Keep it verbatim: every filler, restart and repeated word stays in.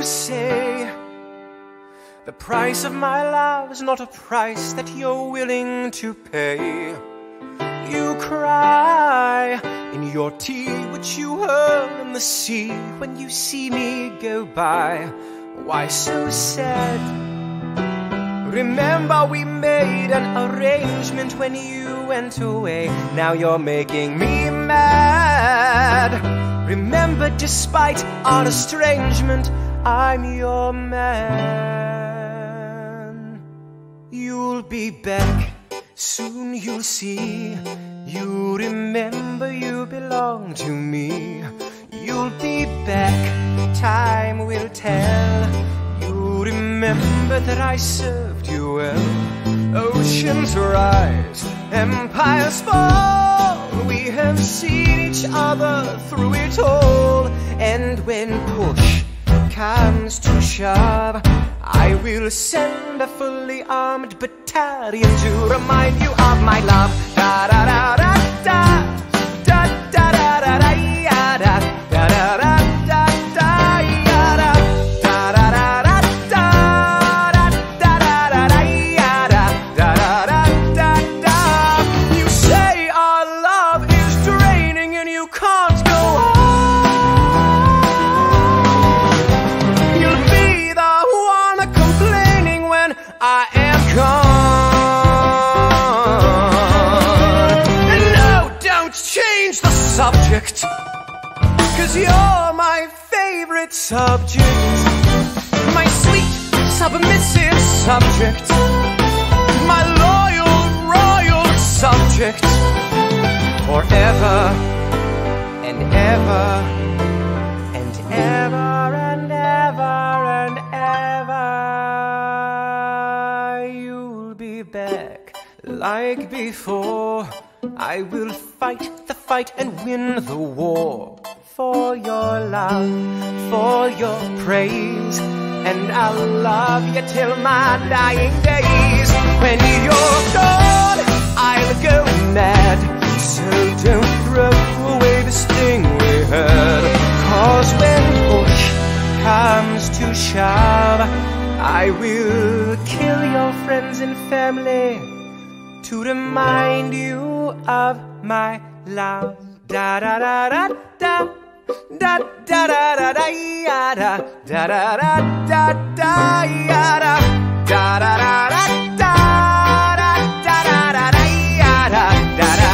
you say the price of my love is not a price that you're willing to pay. You cry in your tea which you hurl in the sea when you see me go by. Why so sad? Remember we made an arrangement when you went away. Now you're making me mad. Remember, despite our estrangement, I'm your man. You'll be back, soon you'll see. You remember you belong to me. You'll be back, time will tell. You remember that I served you well. Oceans rise, empires fall. We have seen each other through it all. And when push comes to shove, I will send a fully armed battalion to remind you of my love. Da da da da da da da da da da ya da da da da da da ya da da da da da da da da da da ya da da da da da. You say our love is draining and you can't go on. You'll be the one complaining when I am gone. Subject, 'cause you're my favorite subject, my sweet, submissive subject, my loyal, royal subject, forever and ever and ever and ever and ever. You'll be back like before. I will fight the fight and win the war for your love, for your praise, and I'll love you till my dying days. When you're gone, I'll go mad, so don't throw away this thing we had. 'Cause when push comes to shove, I will kill your friends and family to remind you of my love. Da da da da da da da da da da ya da da da da da da ya da da da da da da da da da da ya da da.